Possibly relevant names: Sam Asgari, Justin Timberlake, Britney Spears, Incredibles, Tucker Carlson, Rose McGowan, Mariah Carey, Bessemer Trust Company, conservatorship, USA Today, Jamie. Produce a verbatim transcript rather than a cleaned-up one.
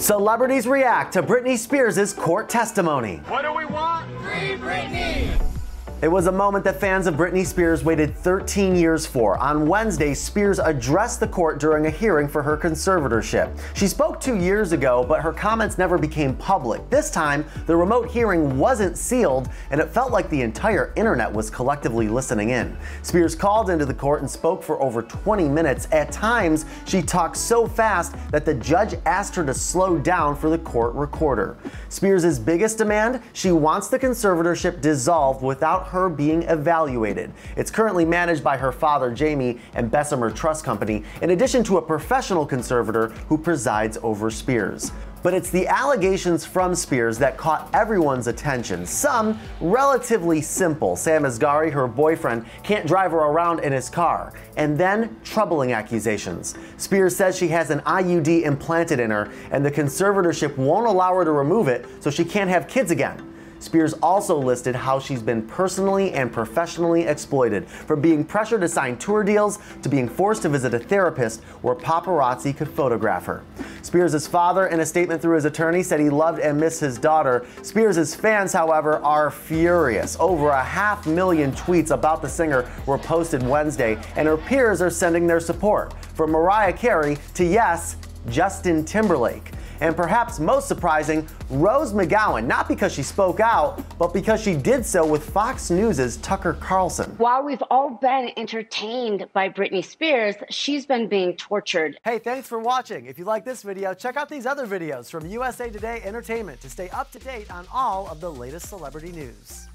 Celebrities react to Britney Spears' court testimony. What do we want? Free Britney! It was a moment that fans of Britney Spears waited thirteen years for. On Wednesday, Spears addressed the court during a hearing for her conservatorship. She spoke two years ago, but her comments never became public. This time, the remote hearing wasn't sealed, and it felt like the entire internet was collectively listening in. Spears called into the court and spoke for over twenty minutes. At times, she talked so fast that the judge asked her to slow down for the court recorder. Spears' biggest demand? She wants the conservatorship dissolved without her being evaluated. It's currently managed by her father, Jamie, and Bessemer Trust Company, in addition to a professional conservator who presides over Spears. But it's the allegations from Spears that caught everyone's attention. Some relatively simple. Sam Asgari, her boyfriend, can't drive her around in his car. And then troubling accusations. Spears says she has an I U D implanted in her, and the conservatorship won't allow her to remove it, so she can't have kids again. Spears also listed how she's been personally and professionally exploited, from being pressured to sign tour deals to being forced to visit a therapist where paparazzi could photograph her. Spears' father, in a statement through his attorney, said he loved and missed his daughter. Spears' fans, however, are furious. Over a half million tweets about the singer were posted Wednesday, and her peers are sending their support, from Mariah Carey to, yes, Justin Timberlake. And perhaps most surprising, Rose McGowan, not because she spoke out, but because she did so with Fox News's Tucker Carlson. While we've all been entertained by Britney Spears, she's been being tortured. Hey, thanks for watching. If you like this video, check out these other videos from U S A Today Entertainment to stay up to date on all of the latest celebrity news.